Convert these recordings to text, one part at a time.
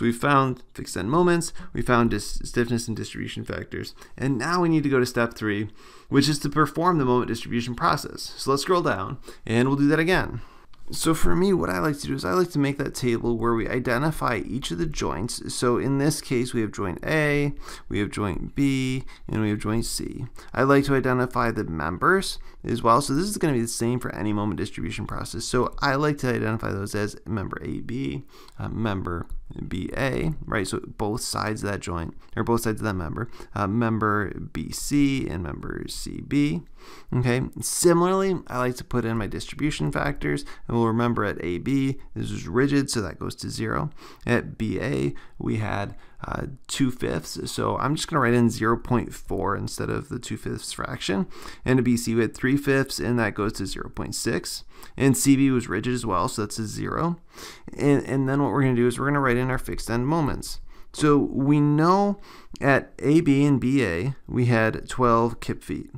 So we found fixed end moments, we found stiffness and distribution factors, and now we need to go to step 3, which is to perform the moment distribution process. So let's scroll down and we'll do that again. So for me, what I like to do is I like to make that table where we identify each of the joints. So in this case, we have joint A, we have joint B, and we have joint C. I like to identify the members as well. So this is going to be the same for any moment distribution process. So I like to identify those as member AB, member BA, right? So both sides of that joint, or both sides of that member, member BC and member CB. Okay. Similarly, I like to put in my distribution factors, and we'll remember at AB, this is rigid, so that goes to 0. At BA, we had 2/5, so I'm just going to write in 0.4 instead of the 2/5 fraction. And at BC, we had 3/5, and that goes to 0.6. And CB was rigid as well, so that's a 0. And then what we're going to do is we're going to write in our fixed end moments. So we know at AB and BA, we had 12 kip feet.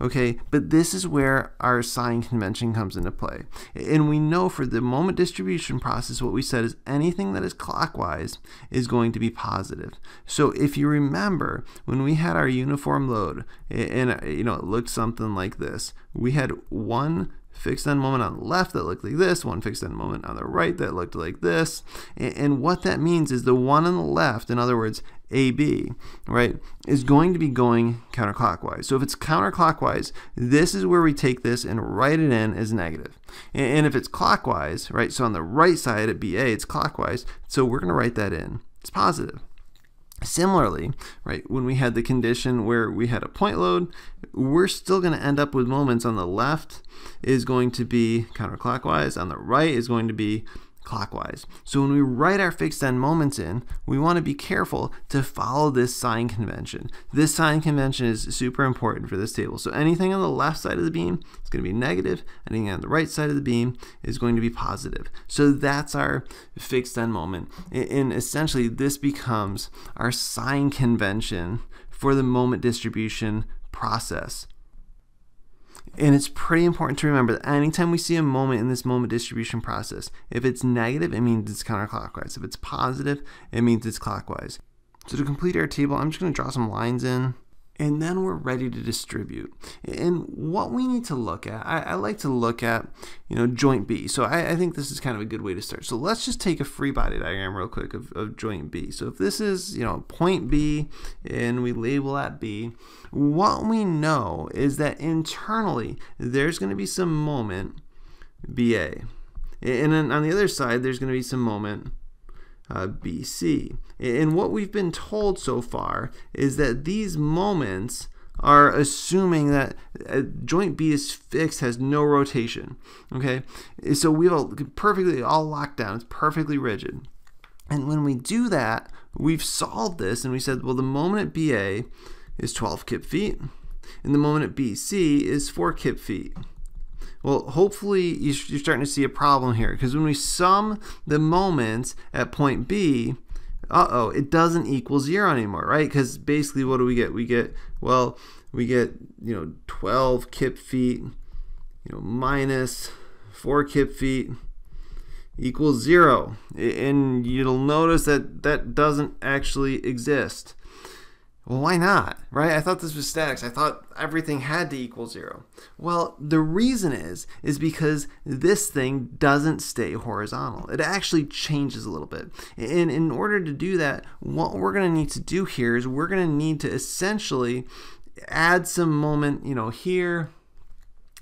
Okay, but this is where our sign convention comes into play. And we know for the moment distribution process, what we said is anything that is clockwise is going to be positive. So if you remember, when we had our uniform load, and you know, it looked something like this, we had one fixed end moment on the left that looked like this, one fixed end moment on the right that looked like this. And what that means is the one on the left, in other words, AB, right, is going to be going counterclockwise. So if it's counterclockwise, this is where we take this and write it in as negative. And if it's clockwise, right, so on the right side at BA, it's clockwise, so we're going to write that in. It's positive. Similarly, right, when we had the condition where we had a point load, we're still going to end up with moments on the left is going to be counterclockwise, on the right is going to be clockwise. So when we write our fixed end moments in, we want to be careful to follow this sign convention. This sign convention is super important for this table. So anything on the left side of the beam is going to be negative. Anything on the right side of the beam is going to be positive. So that's our fixed end moment. And essentially this becomes our sign convention for the moment distribution process. And it's pretty important to remember that anytime we see a moment in this moment distribution process, if it's negative, it means it's counterclockwise. If it's positive, it means it's clockwise. So to complete our table, I'm just going to draw some lines in, and then we're ready to distribute. And what we need to look at, I like to look at, you know, joint B. So I think this is kind of a good way to start. So let's just take a free body diagram real quick of joint B. So if this is, you know, point B and we label that B, what we know is that internally there's going to be some moment BA. And then on the other side there's going to be some moment BC. And what we've been told so far is that these moments are assuming that joint B is fixed, has no rotation. Okay, so we have a perfectly all locked down, it's perfectly rigid. And when we do that, we've solved this and we said, well, the moment at BA is 12 kip feet and the moment at BC is 4 kip feet. Well, hopefully you're starting to see a problem here, because when we sum the moments at point B, uh-oh, it doesn't equal 0 anymore, right? Because basically what do we get? We get, well, we get, you know, 12 kip feet, you know, minus 4 kip feet equals 0. And you'll notice that that doesn't actually exist. Well, why not, right? I thought this was statics. I thought everything had to equal 0. Well, the reason is because this thing doesn't stay horizontal. It actually changes a little bit. And in order to do that, what we're going to need to do here is we're going to need to essentially add some moment, you know, here,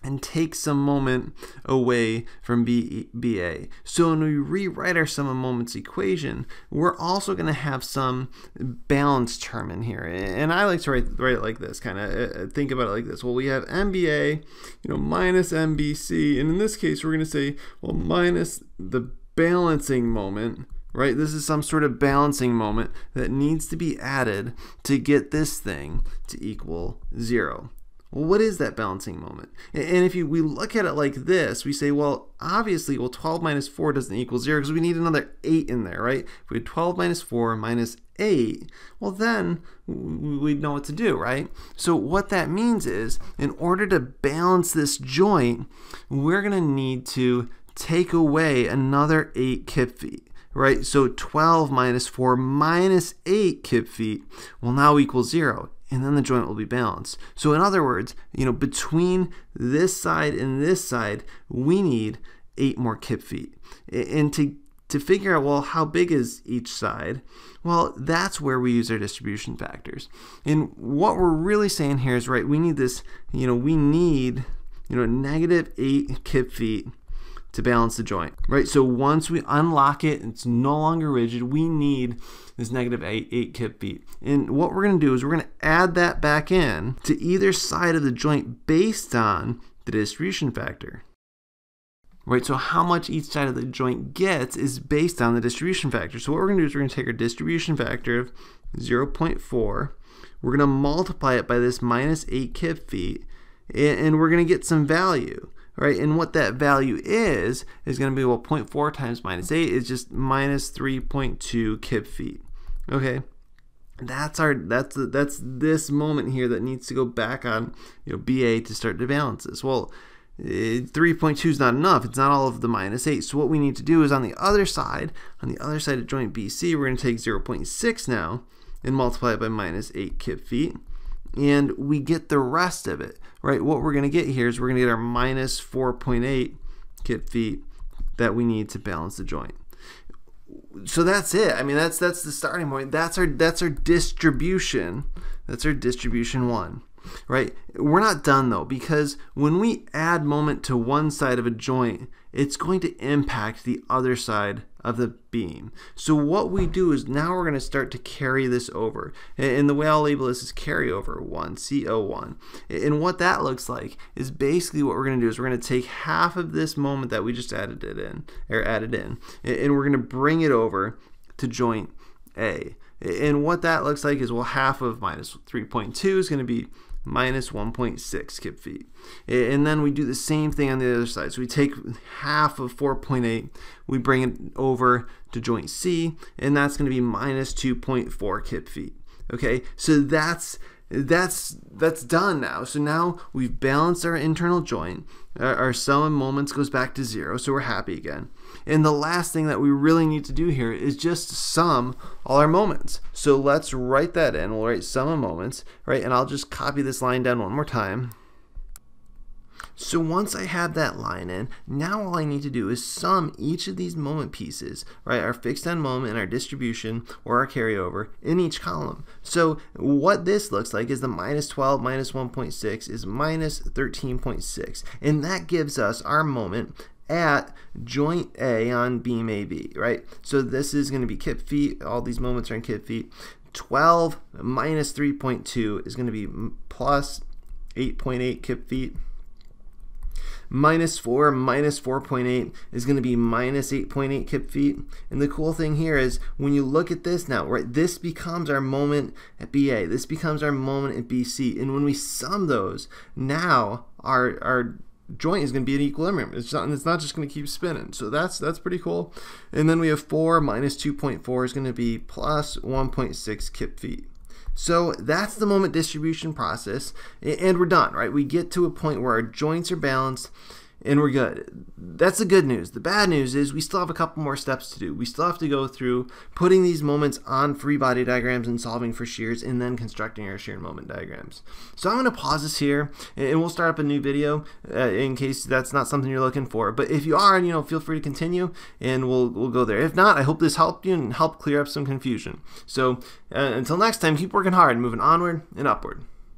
and take some moment away from BA. So when we rewrite our sum of moments equation, we're also going to have some balance term in here. And I like to write it like this, kind of think about it like this. Well, we have MBA, you know, minus MBC, and in this case, we're going to say, well, minus the balancing moment, right? This is some sort of balancing moment that needs to be added to get this thing to equal 0. Well, what is that balancing moment? And if we look at it like this, we say, well, obviously, well, 12 minus 4 doesn't equal 0 because we need another 8 in there, right? If we had 12 minus 4 minus 8, well, then we'd know what to do, right? So what that means is, in order to balance this joint, we're going to need to take away another 8 kip feet. right? So 12 minus 4 minus 8 cubic feet will now equal 0. And then the joint will be balanced. So in other words, you know, between this side and this side, we need 8 more cubic feet. And to figure out, well, how big is each side? Well, that's where we use our distribution factors. And what we're really saying here is, right, we need this, you know, we need, you know, negative 8 cubic feet to balance the joint, right? So once we unlock it, it's no longer rigid, we need this negative 8 cubic feet. And what we're gonna do is we're gonna add that back in to either side of the joint based on the distribution factor. Right, so how much each side of the joint gets is based on the distribution factor. So what we're gonna do is we're gonna take our distribution factor of 0.4, we're gonna multiply it by this minus 8 cubic feet, and we're gonna get some value. Right, and what that value is going to be, well, 0.4 times minus 8 is just minus 3.2 cubic feet. Okay, that's this moment here that needs to go back on, you know, BA to start to balance this. Well, 3.2 is not enough. It's not all of the minus 8. So what we need to do is on the other side of joint BC, we're going to take 0.6 now and multiply it by minus 8 cubic feet. And we get the rest of it, right? What we're gonna get here is we're gonna get our minus 4.8 cubic feet that we need to balance the joint. So that's it. I mean, that's the starting point. That's our distribution. That's our distribution one, right? We're not done though, because when we add moment to one side of a joint, it's going to impact the other side of the beam. So what we do is now we're going to start to carry this over. And the way I'll label this is carryover 1, CO1. And what that looks like is basically what we're going to do is we're going to take half of this moment that we just added in, and we're going to bring it over to joint A. And what that looks like is, well, half of minus 3.2 is going to be minus 1.6 cubic feet. And then we do the same thing on the other side. So we take half of 4.8, we bring it over to joint C, and that's going to be minus 2.4 cubic feet. Okay, so that's done now. So now we've balanced our internal joint. Our sum of moments goes back to 0, so we're happy again. And the last thing that we really need to do here is just sum all our moments. So let's write that in. We'll write sum of moments, right? And I'll just copy this line down one more time. So once I have that line in, now all I need to do is sum each of these moment pieces, right? Our fixed end moment and our distribution or our carryover in each column. So what this looks like is the minus 12 minus 1.6 is minus 13.6. And that gives us our moment at joint A on beam AB, right? So this is going to be cubic feet. All these moments are in cubic feet. 12 minus 3.2 is going to be plus 8.8 cubic feet. Minus 4 minus 4.8 is going to be minus 8.8 cubic feet. And the cool thing here is when you look at this now, right, this becomes our moment at BA. This becomes our moment at BC. And when we sum those, now our joint is going to be at equilibrium. It's not just going to keep spinning. So that's pretty cool. And then we have 4 minus 2.4 is going to be plus 1.6 cubic feet. So that's the moment distribution process, and we're done, right? We get to a point where our joints are balanced and we're good. That's the good news. The bad news is we still have a couple more steps to do. We still have to go through putting these moments on free body diagrams and solving for shears and then constructing our shear moment diagrams. So I'm going to pause this here and we'll start up a new video in case that's not something you're looking for. But if you are, you know, feel free to continue and we'll go there. If not, I hope this helped you and helped clear up some confusion. So until next time, keep working hard, moving onward and upward.